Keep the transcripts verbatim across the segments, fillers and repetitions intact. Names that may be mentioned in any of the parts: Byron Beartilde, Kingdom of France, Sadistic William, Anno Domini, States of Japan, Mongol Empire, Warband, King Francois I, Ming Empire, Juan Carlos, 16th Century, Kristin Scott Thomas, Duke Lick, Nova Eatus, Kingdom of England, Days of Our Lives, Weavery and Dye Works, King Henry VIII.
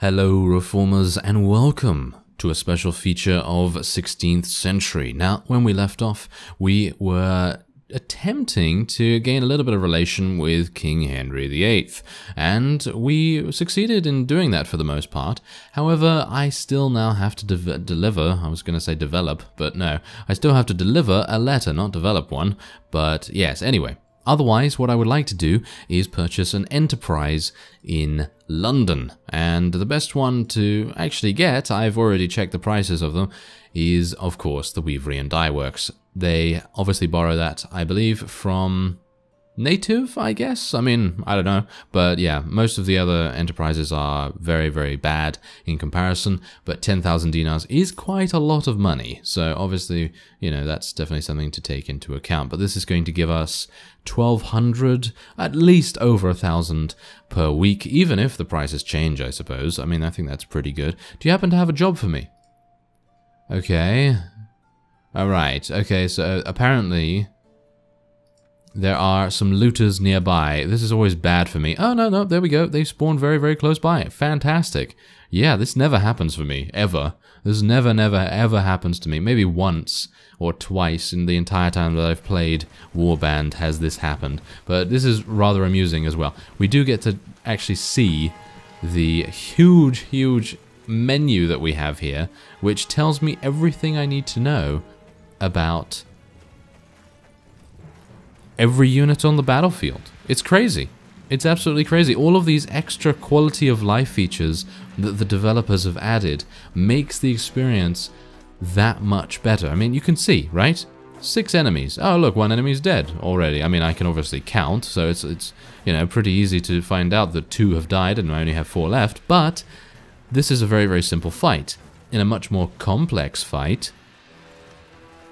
Hello reformers and welcome to a special feature of sixteenth century. Now when we left off we were attempting to gain a little bit of relation with King Henry the eighth and we succeeded in doing that for the most part. However, I still now have to de deliver, I was going to say develop, but no, I still have to deliver a letter, not develop one, but yes, anyway. Otherwise, what I would like to do is purchase an enterprise in London. And the best one to actually get, I've already checked the prices of them, is, of course, the Weavery and Dye Works. They obviously borrow that, I believe, from native, I guess? I mean, I don't know. But yeah, most of the other enterprises are very, very bad in comparison. But ten thousand dinars is quite a lot of money. So obviously, you know, that's definitely something to take into account. But this is going to give us twelve hundred, at least over a thousand per week, even if the prices change, I suppose. I mean, I think that's pretty good. Do you happen to have a job for me? Okay. All right. Okay, so apparently there are some looters nearby. This is always bad for me. Oh, no, no, there we go. They spawned very, very close by. Fantastic. Yeah, this never happens for me, ever. This never, never, ever happens to me. Maybe once or twice in the entire time that I've played Warband has this happened. But this is rather amusing as well. We do get to actually see the huge, huge menu that we have here, which tells me everything I need to know about every unit on the battlefield. It's crazy. It's absolutely crazy. All of these extra quality of life features that the developers have added makes the experience that much better. I mean, you can see, right? Six enemies. Oh, look, one enemy's dead already. I mean, I can obviously count, so it's, it's you know, pretty easy to find out that two have died and I only have four left, but this is a very, very simple fight. In a much more complex fight,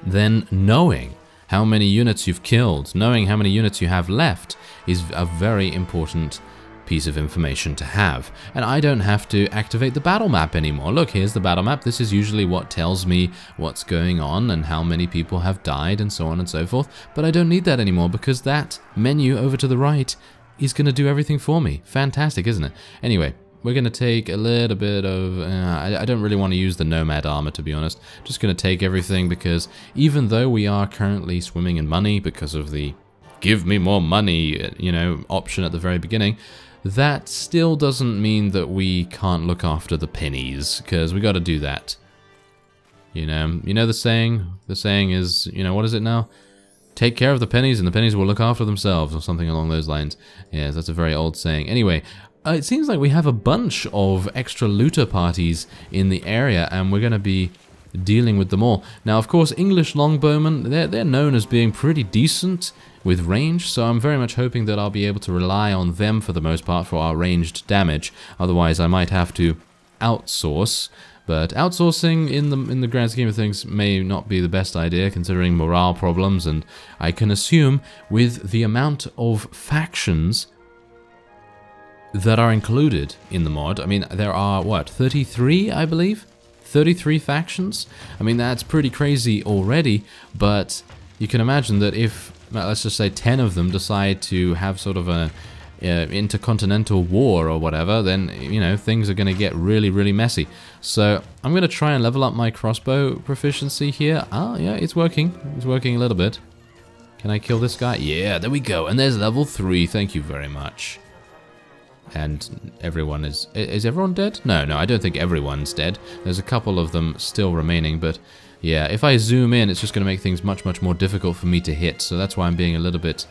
then knowing how many units you've killed, knowing how many units you have left is a very important piece of information to have. And I don't have to activate the battle map anymore. Look, here's the battle map. This is usually what tells me what's going on and how many people have died and so on and so forth. But I don't need that anymore because that menu over to the right is going to do everything for me. Fantastic, isn't it? Anyway, we're going to take a little bit of... Uh, I, I don't really want to use the Nomad armor, to be honest. Just going to take everything because even though we are currently swimming in money because of the give me more money, you know, option at the very beginning, that still doesn't mean that we can't look after the pennies because we got to do that. You know, you know the saying? The saying is, you know, what is it now? Take care of the pennies and the pennies will look after themselves or something along those lines. Yes, that's a very old saying. Anyway, Uh, it seems like we have a bunch of extra looter parties in the area and we're going to be dealing with them all. Now, of course, English longbowmen, they're, they're known as being pretty decent with range, so I'm very much hoping that I'll be able to rely on them for the most part for our ranged damage. Otherwise, I might have to outsource, but outsourcing in the, in the grand scheme of things may not be the best idea considering morale problems, and I can assume with the amount of factions that are included in the mod. I mean, there are, what, thirty-three, I believe? thirty-three factions? I mean, that's pretty crazy already, but you can imagine that if, let's just say ten of them decide to have sort of a uh, intercontinental war or whatever, then, you know, things are going to get really, really messy. So I'm going to try and level up my crossbow proficiency here. Ah, yeah, it's working. It's working a little bit. Can I kill this guy? Yeah, there we go. And there's level three. Thank you very much. And everyone is... Is everyone dead? No, no, I don't think everyone's dead. There's a couple of them still remaining, but yeah, if I zoom in, it's just going to make things much, much more difficult for me to hit, so that's why I'm being a little bit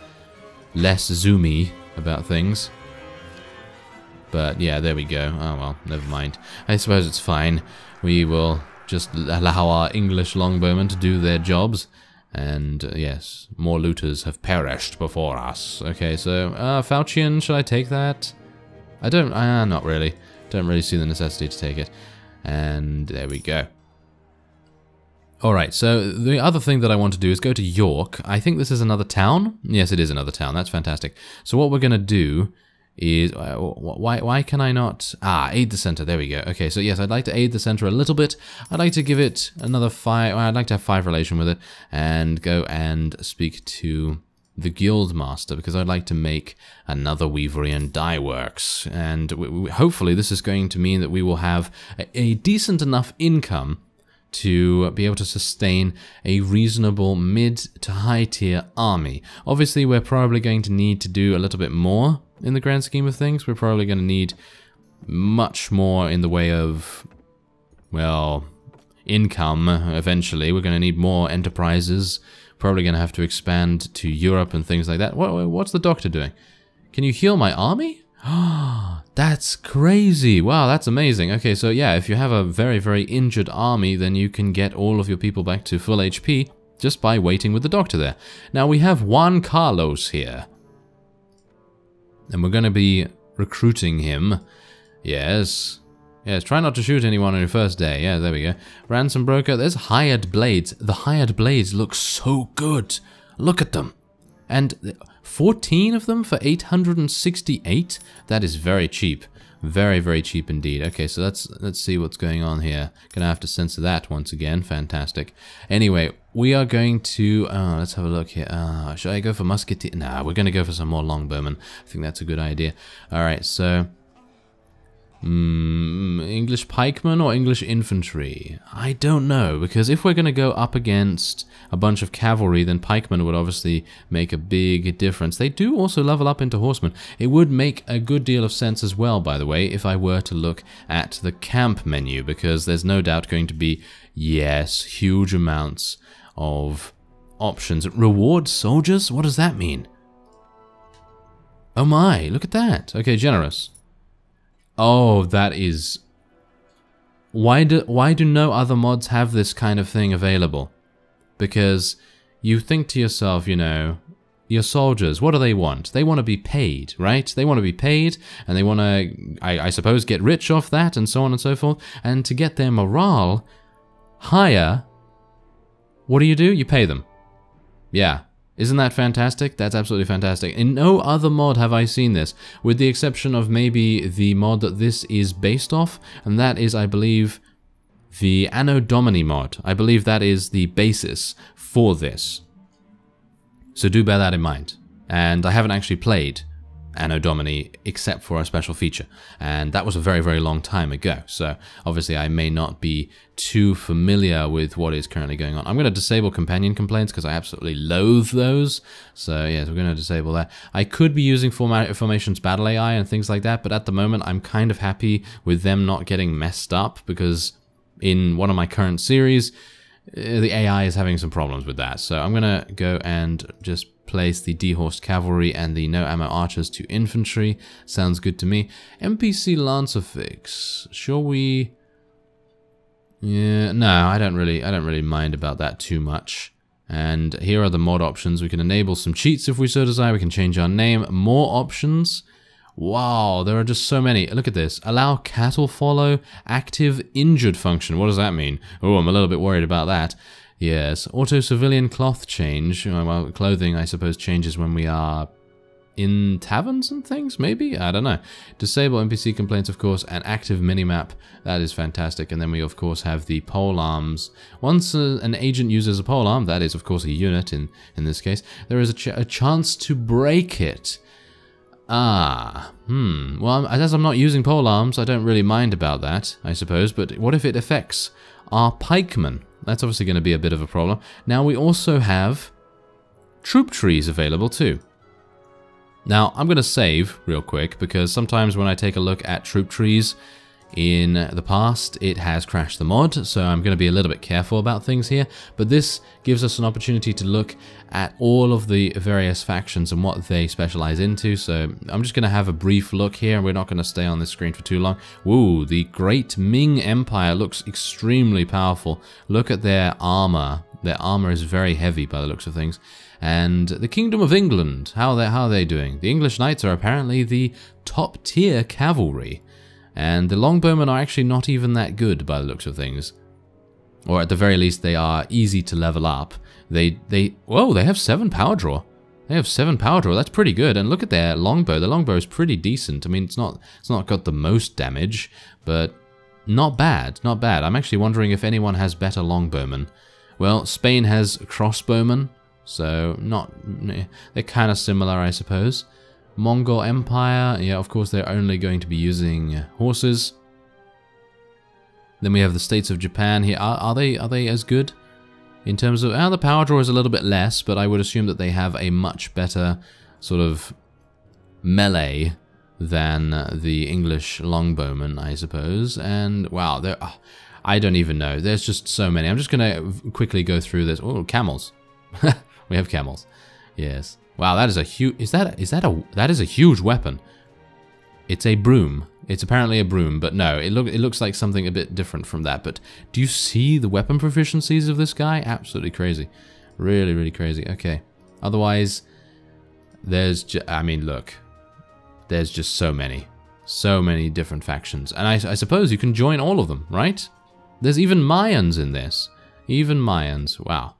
less zoomy about things. But yeah, there we go. Oh, well, never mind. I suppose it's fine. We will just allow our English longbowmen to do their jobs. And, uh, yes, more looters have perished before us. Okay, so, uh, Faucian, should I take that? I don't, uh, not really. Don't really see the necessity to take it. And there we go. Alright, so the other thing that I want to do is go to York. I think this is another town? Yes, it is another town. That's fantastic. So what we're going to do is... Uh, why why can I not... Ah, aid the center. There we go. Okay, so yes, I'd like to aid the center a little bit. I'd like to give it another five... I'd like to have five relation with it. And go and speak to the guild master, because I'd like to make another Weavery and Dye Works, and we, we, hopefully this is going to mean that we will have a, a decent enough income to be able to sustain a reasonable mid to high tier army. Obviously we're probably going to need to do a little bit more in the grand scheme of things. We're probably going to need much more in the way of, well, income eventually. We're going to need more enterprises. Probably going to have to expand to Europe and things like that. What, what's the doctor doing? Can you heal my army? Ah, that's crazy. Wow, that's amazing. Okay, so yeah, if you have a very, very injured army, then you can get all of your people back to full H P just by waiting with the doctor there. Now, we have Juan Carlos here. And we're going to be recruiting him. Yes. Yes, try not to shoot anyone on your first day. Yeah, there we go. Ransom broker. There's hired blades. The hired blades look so good. Look at them. And fourteen of them for eight hundred sixty-eight? That is very cheap. Very, very cheap indeed. Okay, so let's, let's see what's going on here. Gonna have to censor that once again. Fantastic. Anyway, we are going to... Oh, let's have a look here. Uh, should I go for musketeer? Nah, we're gonna go for some more longbowmen. I think that's a good idea. Alright, so... Mm, English pikemen or English infantry? I don't know, because if we're going to go up against a bunch of cavalry, then pikemen would obviously make a big difference. They do also level up into horsemen. It would make a good deal of sense as well, by the way, if I were to look at the camp menu, because there's no doubt going to be, yes, huge amounts of options. Reward soldiers? What does that mean? Oh my, look at that. Okay, generous. Oh, that is... Why do, why do no other mods have this kind of thing available? Because you think to yourself, you know, your soldiers, what do they want? They want to be paid, right? They want to be paid, and they want to, I, I suppose, get rich off that, and so on and so forth. And to get their morale higher, what do you do? You pay them. Yeah. Isn't that fantastic? That's absolutely fantastic. In no other mod have I seen this, with the exception of maybe the mod that this is based off, and that is, I believe, the Anno Domini mod. I believe that is the basis for this. So do bear that in mind. And I haven't actually played Anno Domini except for a special feature, and that was a very, very long time ago, so obviously I may not be too familiar with what is currently going on. I'm going to disable companion complaints because I absolutely loathe those, so yes, we're going to disable that. I could be using format formations battle A I and things like that, but at the moment I'm kind of happy with them not getting messed up, because in one of my current series the A I is having some problems with that. So I'm going to go and just place the dehorsed cavalry and the no ammo archers to infantry. Sounds good to me. N P C lancer fix. Shall we? Yeah, no, I don't really, I don't really mind about that too much. And here are the mod options. We can enable some cheats if we so desire. We can change our name. More options. Wow, there are just so many. Look at this. Allow cattle follow active injured function. What does that mean? Oh, I'm a little bit worried about that. Yes. Auto civilian cloth change. Well, clothing, I suppose, changes when we are in taverns and things, maybe? I don't know. Disable N P C complaints, of course, and active minimap. That is fantastic. And then we, of course, have the pole arms. Once uh, an agent uses a pole arm, that is, of course, a unit in, in this case, there is a, ch a chance to break it. Ah, hmm. Well, as I'm not using pole arms, I don't really mind about that, I suppose. But what if it affects our pikemen? That's obviously going to be a bit of a problem. Now, we also have troop trees available too. Now, I'm going to save real quick, because sometimes when I take a look at troop trees in the past, it has crashed the mod, so I'm going to be a little bit careful about things here. But this gives us an opportunity to look at all of the various factions and what they specialize into. So I'm just going to have a brief look here, and we're not going to stay on this screen for too long. Woo, the Great Ming Empire looks extremely powerful. Look at their armor. Their armor is very heavy by the looks of things. And the Kingdom of England, how are they, how are they doing? The English knights are apparently the top tier cavalry. And the longbowmen are actually not even that good by the looks of things. Or at the very least, they are easy to level up. They, they, whoa, they have seven power draw. They have seven power draw. That's pretty good. And look at their longbow. The longbow is pretty decent. I mean, it's not, it's not got the most damage, but not bad, not bad. I'm actually wondering if anyone has better longbowmen. Well, Spain has crossbowmen. So not, they're kind of similar, I suppose. Mongol Empire, yeah, of course they're only going to be using horses. Then we have the States of Japan here. Are, are they are they as good in terms of? Oh, the power draw is a little bit less, but I would assume that they have a much better sort of melee than the English longbowmen, I suppose. And wow, there, oh, I don't even know. There's just so many. I'm just gonna quickly go through this. Oh, camels. We have camels. Yes. Wow, that is a huge. Is that is that a that is a huge weapon? It's a broom. It's apparently a broom, but no, it look it looks like something a bit different from that. But do you see the weapon proficiencies of this guy? Absolutely crazy, really, really crazy. Okay. Otherwise, there's. Ju I mean, look, there's just so many, so many different factions, and I, I suppose you can join all of them, right? There's even Mayans in this. Even Mayans. Wow.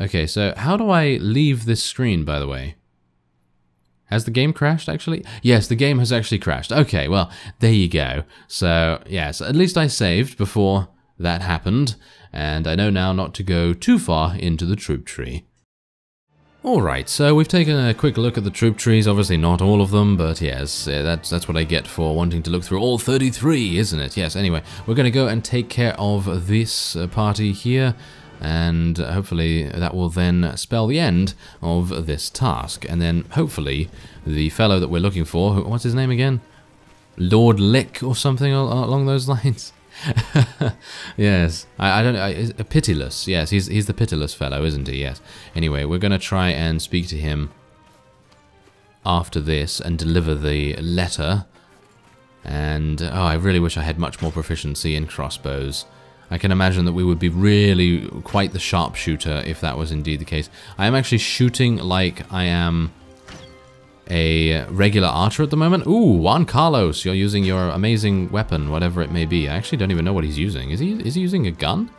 Okay, so how do I leave this screen, by the way? Has the game crashed, actually? Yes, the game has actually crashed. Okay, well, there you go. So, yes, at least I saved before that happened, and I know now not to go too far into the troop tree. Alright, so we've taken a quick look at the troop trees. Obviously not all of them, but yes, that's, that's what I get for wanting to look through all thirty-three, isn't it? Yes, anyway, we're going to go and take care of this party here, and hopefully that will then spell the end of this task. And then hopefully the fellow that we're looking for, what's his name again? Lord Lick or something along those lines. Yes, I, I don't know, Pitiless, yes, he's, he's the Pitiless fellow, isn't he? Yes. Anyway, we're going to try and speak to him after this and deliver the letter. And, oh, I really wish I had much more proficiency in crossbows. I can imagine that we would be really quite the sharpshooter if that was indeed the case. I am actually shooting like I am a regular archer at the moment. Ooh, Juan Carlos, you're using your amazing weapon, whatever it may be. I actually don't even know what he's using. Is he, is he using a gun?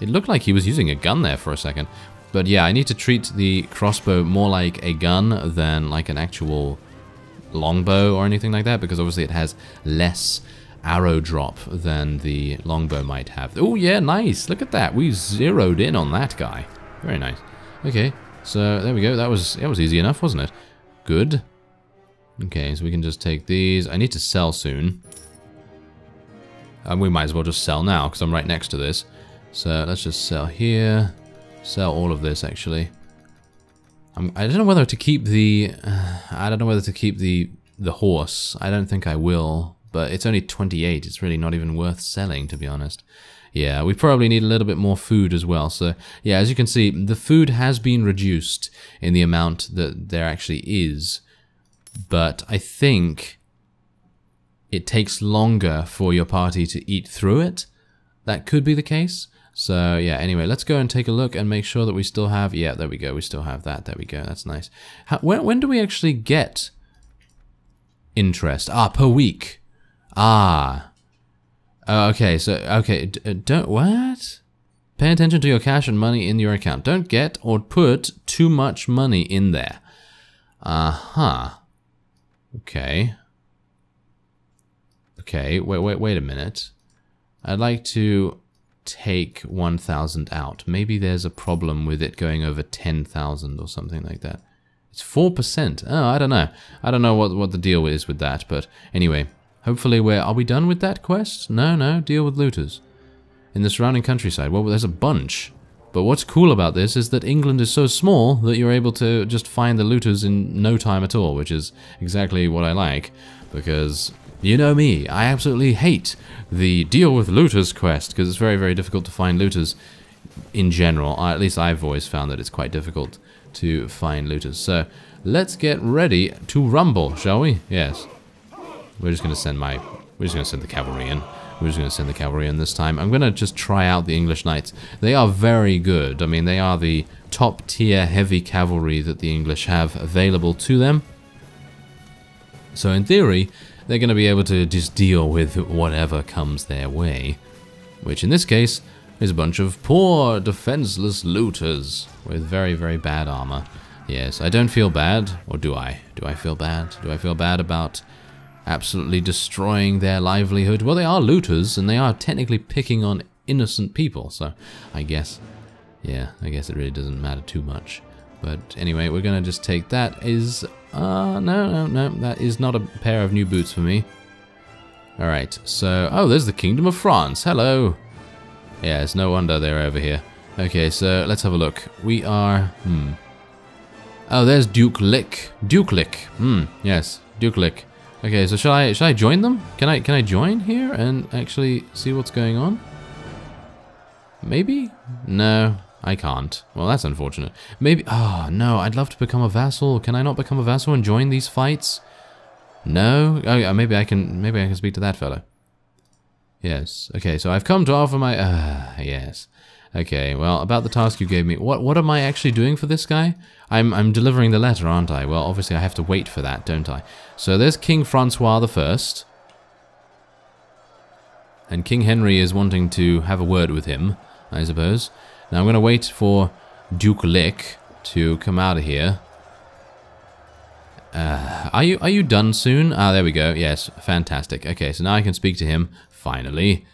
It looked like he was using a gun there for a second. But yeah, I need to treat the crossbow more like a gun than like an actual longbow or anything like that, because obviously it has less arrow drop than the longbow might have. Oh yeah, nice, look at that, we zeroed in on that guy. Very nice. Okay, so there we go, that was that was easy enough, wasn't it? Good. Okay, so we can just take these. I need to sell soon, and we might as well just sell now because I'm right next to this. So let's just sell here, sell all of this. Actually, I'm, I don't know whether to keep the uh, I don't know whether to keep the the horse. I don't think I will. But it's only twenty-eight, it's really not even worth selling, to be honest. Yeah, we probably need a little bit more food as well. So, yeah, as you can see, the food has been reduced in the amount that there actually is. But I think it takes longer for your party to eat through it. That could be the case. So, yeah, anyway, let's go and take a look and make sure that we still have... Yeah, there we go, we still have that. There we go, that's nice. How, when, when do we actually get interest? Ah, per week. Ah, oh, okay, so, okay, D don't, what? Pay attention to your cash and money in your account. Don't get or put too much money in there. Uh-huh. Okay. Okay, wait, wait, wait a minute. I'd like to take one thousand out. Maybe there's a problem with it going over ten thousand or something like that. It's four percent. Oh, I don't know. I don't know what, what the deal is with that, but anyway... Hopefully we're... Are we done with that quest? No, no. Deal with looters. In the surrounding countryside. Well, there's a bunch. But what's cool about this is that England is so small that you're able to just find the looters in no time at all, which is exactly what I like. Because, you know me, I absolutely hate the deal with looters quest, because it's very, very difficult to find looters in general. Or at least I've always found that it's quite difficult to find looters. So, let's get ready to rumble, shall we? Yes. We're just gonna send my, we're just gonna send the cavalry in. We're just gonna send the cavalry in this time. I'm gonna just try out the English knights. They are very good. I mean, they are the top tier heavy cavalry that the English have available to them. So in theory, they're gonna be able to just deal with whatever comes their way, which in this case is a bunch of poor, defenseless looters with very, very bad armor. Yes, I don't feel bad, or do I? Do I feel bad? Do I feel bad about? Absolutely destroying their livelihood. Well, they are looters, and they are technically picking on innocent people, so I guess, yeah, I guess it really doesn't matter too much. But anyway, we're going to just take that is... Uh, no, no, no, that is not a pair of new boots for me. Alright, so... Oh, there's the Kingdom of France. Hello. Yeah, it's no wonder they're over here. Okay, so let's have a look. We are... Hmm. Oh, there's Duke Lick. Duke Lick. Hmm, yes. Duke Lick. Okay, so shall I, shall I join them? Can I, can I join here and actually see what's going on? Maybe? No, I can't. Well, that's unfortunate. Maybe... Oh, no, I'd love to become a vassal. Can I not become a vassal and join these fights? No? Oh, yeah, maybe I can, maybe I can speak to that fellow. Yes. Okay, so I've come to offer my... Ah, uh, yes. Okay, well, about the task you gave me. What what am I actually doing for this guy? I'm I'm delivering the letter, aren't I? Well, obviously I have to wait for that, don't I? So there's King Francois the First. And King Henry is wanting to have a word with him, I suppose. Now I'm going to wait for Duke Lick to come out of here. Uh, are you are you done soon? Ah, there we go. Yes, fantastic. Okay, so now I can speak to him, finally.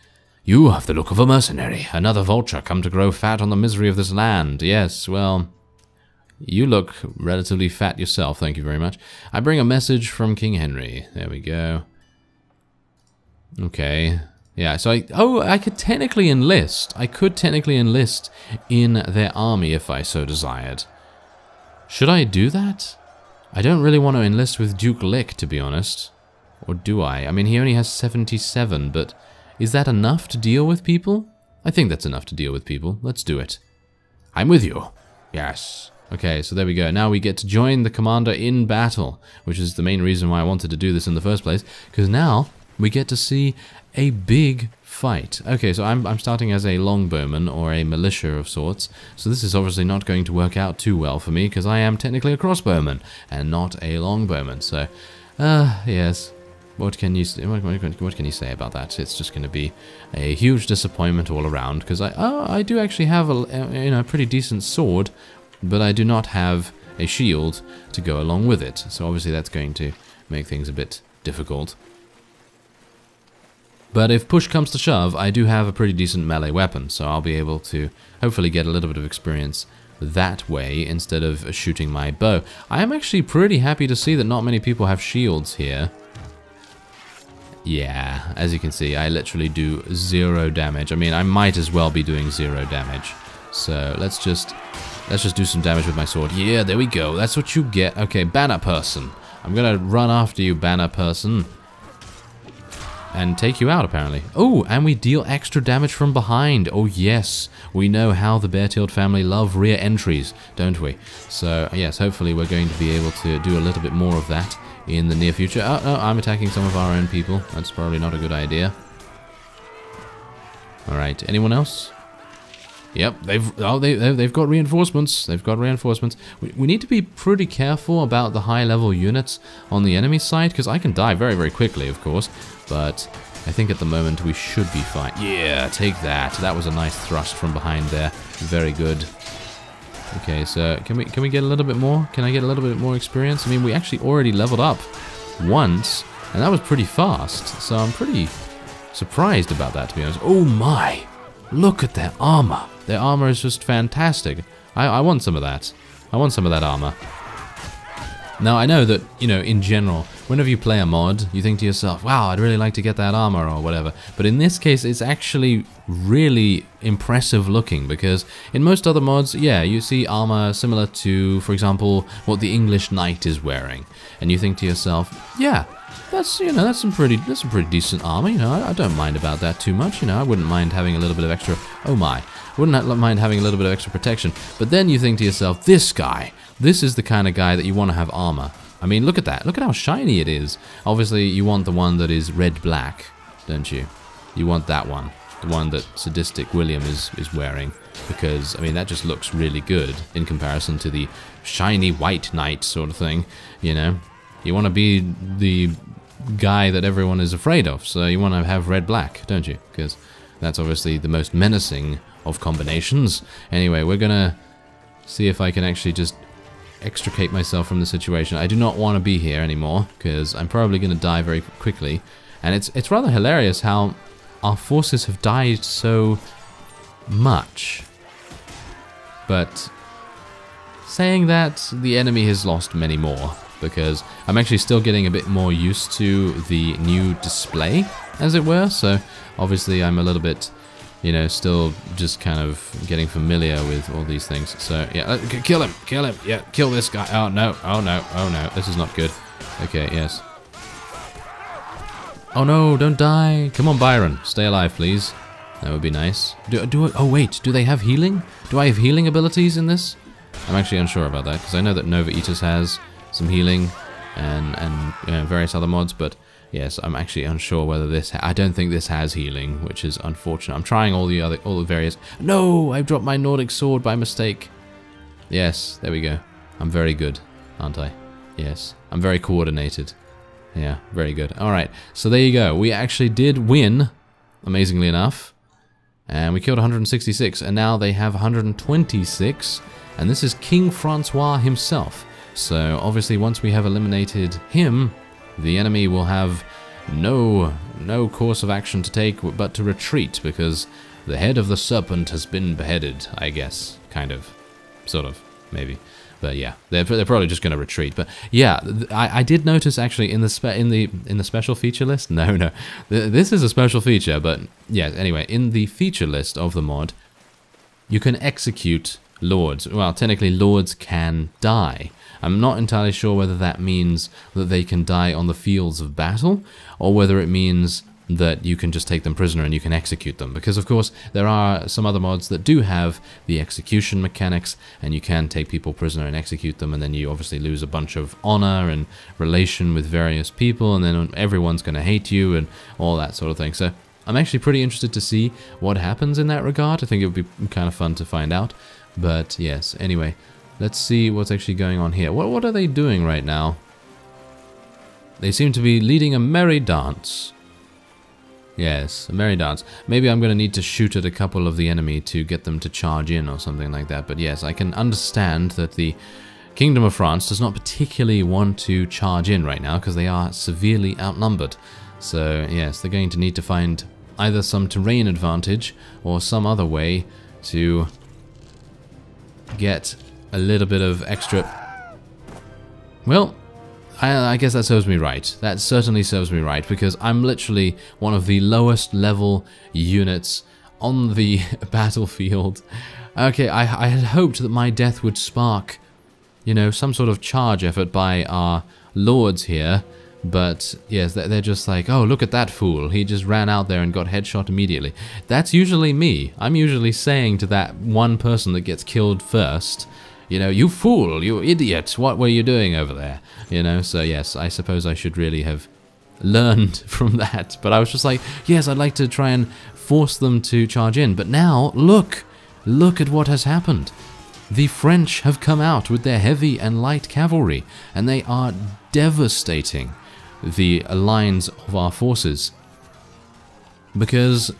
You have the look of a mercenary, another vulture come to grow fat on the misery of this land. Yes, well, you look relatively fat yourself, thank you very much. I bring a message from King Henry. There we go. Okay. Yeah, so I... Oh, I could technically enlist. I could technically enlist in their army if I so desired. Should I do that? I don't really want to enlist with Duke Lick, to be honest. Or do I? I mean, he only has seventy-seven, but... Is that enough to deal with people? I think that's enough to deal with people. Let's do it. I'm with you. Yes. Okay, so there we go. Now we get to join the commander in battle, which is the main reason why I wanted to do this in the first place, because now we get to see a big fight. Okay, so I'm, I'm starting as a longbowman or a militia of sorts, so this is obviously not going to work out too well for me, because I am technically a crossbowman and not a longbowman, so... Uh, yes... What can you what can you say about that? It's just going to be a huge disappointment all around, because I oh, I do actually have a, a you know a pretty decent sword, but I do not have a shield to go along with it. So obviously that's going to make things a bit difficult. But if push comes to shove, I do have a pretty decent melee weapon, so I'll be able to hopefully get a little bit of experience that way instead of shooting my bow. I am actually pretty happy to see that not many people have shields here. Yeah, as you can see, I literally do zero damage. I mean, I might as well be doing zero damage. So let's just let's just do some damage with my sword. Yeah, there we go. That's what you get. Okay, banner person. I'm gonna run after you, banner person, and take you out, apparently. Oh, and we deal extra damage from behind. Oh, yes. We know how the Beartilde family love rear entries, don't we? So, yes, hopefully we're going to be able to do a little bit more of that in the near future. Oh, oh, I'm attacking some of our own people. That's probably not a good idea. All right, anyone else? Yep, they've oh, they, they've got reinforcements. They've got reinforcements. We, we need to be pretty careful about the high-level units on the enemy side, because I can die very, very quickly, of course. But I think at the moment we should be fine. Yeah, take that. That was a nice thrust from behind there. Very good. Okay, so can we can we get a little bit more? Can I get a little bit more experience? I mean, we actually already leveled up once, and that was pretty fast. So I'm pretty surprised about that, to be honest. Oh my! Look at their armor. Their armor is just fantastic. I, I want some of that. I want some of that armor. Now, I know that, you know, in general, whenever you play a mod, you think to yourself, wow, I'd really like to get that armor or whatever. But in this case, it's actually really impressive looking, because in most other mods, yeah, you see armor similar to, for example, what the English knight is wearing. And you think to yourself, yeah, that's, you know, that's some pretty, that's some pretty decent armor. You know, I, I don't mind about that too much. You know, I wouldn't mind having a little bit of extra, oh my, I wouldn't mind having a little bit of extra protection. But then you think to yourself, this guy... This is the kind of guy that you want to have armor. I mean, look at that. Look at how shiny it is. Obviously, you want the one that is red-black, don't you? You want that one. The one that Sadistic William is, is wearing. Because, I mean, that just looks really good in comparison to the shiny white knight sort of thing, you know? You want to be the guy that everyone is afraid of, so you want to have red-black, don't you? Because that's obviously the most menacing of combinations. Anyway, we're going to see if I can actually just... extricate myself from the situation. I do not want to be here anymore, because I'm probably going to die very quickly. And it's it's rather hilarious how our forces have died so much. But Saying that, the enemy has lost many more, because I'm actually still getting a bit more used to the new display, as it were, so obviously I'm a little bit, you know, still just kind of getting familiar with all these things. So, yeah, kill him, kill him, yeah, kill this guy. Oh, no, oh, no, oh, no, this is not good. Okay, yes. Oh, no, don't die. Come on, Byron, stay alive, please. That would be nice. Do, do, oh, wait, do they have healing? Do I have healing abilities in this? I'm actually unsure about that, because I know that Nova Eatus has some healing and, and you know, various other mods, but... yes, I'm actually unsure whether this... I don't think this has healing, which is unfortunate. I'm trying all the other, all the various... No! I've dropped my Nordic sword by mistake. Yes, there we go. I'm very good, aren't I? Yes, I'm very coordinated. Yeah, very good. All right, so there you go. We actually did win, amazingly enough. And we killed one hundred sixty-six, and now they have one hundred twenty-six. And this is King Francois himself. So, obviously, once we have eliminated him... the enemy will have no no course of action to take but to retreat, because the head of the serpent has been beheaded, I guess. Kind of. Sort of. Maybe. But yeah, they're, they're probably just going to retreat. But yeah, I, I did notice actually in the spe in the in the special feature list. No, no. This is a special feature, but yeah, anyway, in the feature list of the mod, you can execute lords. Well, technically lords can die. I'm not entirely sure whether that means that they can die on the fields of battle, or whether it means that you can just take them prisoner and you can execute them. Because, of course, there are some other mods that do have the execution mechanics, and you can take people prisoner and execute them, and then you obviously lose a bunch of honor and relation with various people, and then everyone's going to hate you and all that sort of thing. So I'm actually pretty interested to see what happens in that regard. I think it would be kind of fun to find out. But, yes, anyway... let's see what's actually going on here. What, what are they doing right now? They seem to be leading a merry dance. Yes, a merry dance. Maybe I'm going to need to shoot at a couple of the enemy to get them to charge in or something like that. But yes, I can understand that the Kingdom of France does not particularly want to charge in right now, because they are severely outnumbered. So yes, they're going to need to find either some terrain advantage or some other way to get... a little bit of extra... well, I, I guess that serves me right. That certainly serves me right, because I'm literally one of the lowest level units on the battlefield. Okay, I, I had hoped that my death would spark, you know, some sort of charge effort by our lords here, but yes, they're just like, oh, look at that fool. He just ran out there and got headshot immediately. That's usually me. I'm usually saying to that one person that gets killed first... you know, you fool, you idiot, what were you doing over there? You know, so yes, I suppose I should really have learned from that. But I was just like, yes, I'd like to try and force them to charge in. But now, look, look at what has happened. The French have come out with their heavy and light cavalry, and they are devastating the lines of our forces. Because...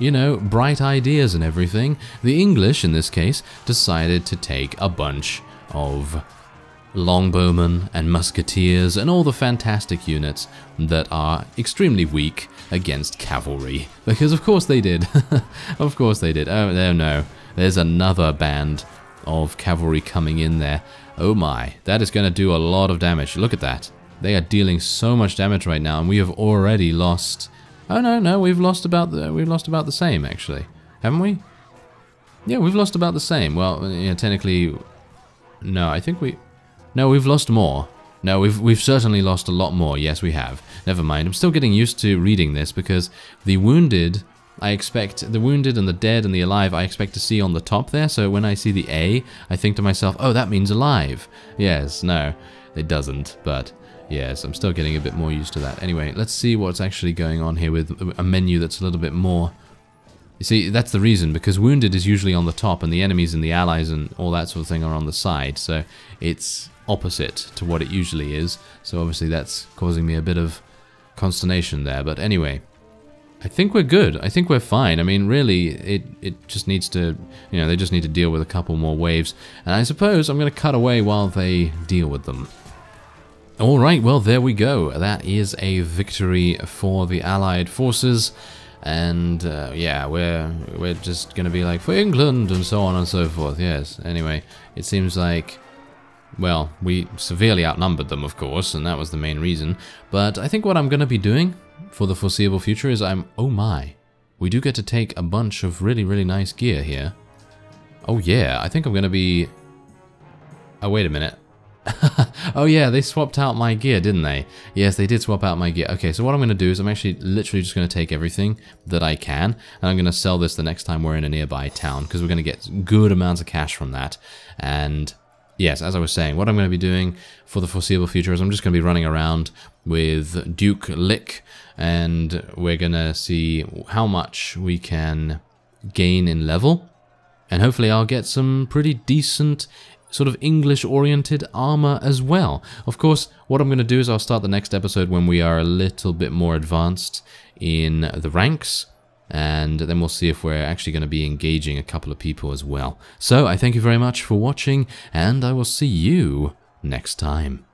you know, bright ideas and everything, the English, in this case, decided to take a bunch of longbowmen and musketeers and all the fantastic units that are extremely weak against cavalry. Because of course they did. Of course they did. Oh, no, no. There's another band of cavalry coming in there. Oh my, that is going to do a lot of damage. Look at that. They are dealing so much damage right now, and we have already lost... oh no, no, we've lost about the we've lost about the same actually, haven't we? Yeah, we've lost about the same. Well, you know, technically, no, I think we, no, we've lost more. No, we've we've certainly lost a lot more. Yes, we have. Never mind. I'm still getting used to reading this, because the wounded, I expect the wounded and the dead and the alive, I expect to see on the top there. So when I see the A, I think to myself, oh, that means alive. Yes, no, it doesn't, but. Yes, I'm still getting a bit more used to that. Anyway, let's see what's actually going on here with a menu that's a little bit more... you see, that's the reason, because wounded is usually on the top, and the enemies and the allies and all that sort of thing are on the side, so it's opposite to what it usually is. So obviously that's causing me a bit of consternation there, but anyway... I think we're good. I think we're fine. I mean, really, it, it just needs to... you know, they just need to deal with a couple more waves. And I suppose I'm going to cut away while they deal with them. Alright, well, there we go. That is a victory for the Allied forces. And, uh, yeah, we're, we're just going to be like, for England, and so on and so forth, yes. Anyway, it seems like Well, we severely outnumbered them, of course, and that was the main reason. But I think what I'm going to be doing for the foreseeable future is I'm... Oh my. We do get to take a bunch of really, really nice gear here. Oh yeah, I think I'm going to be... Oh, wait a minute. Oh yeah, they swapped out my gear, didn't they? Yes, they did swap out my gear. Okay, so what I'm going to do is I'm actually literally just going to take everything that I can, and I'm going to sell this the next time we're in a nearby town, because we're going to get good amounts of cash from that. And yes, as I was saying, what I'm going to be doing for the foreseeable future is I'm just going to be running around with Duke Lick, and we're going to see how much we can gain in level, and hopefully I'll get some pretty decent sort of English-oriented armor as well. Of course, what I'm going to do is I'll start the next episode when we are a little bit more advanced in the ranks, and then we'll see if we're actually going to be engaging a couple of people as well. So I thank you very much for watching, and I will see you next time.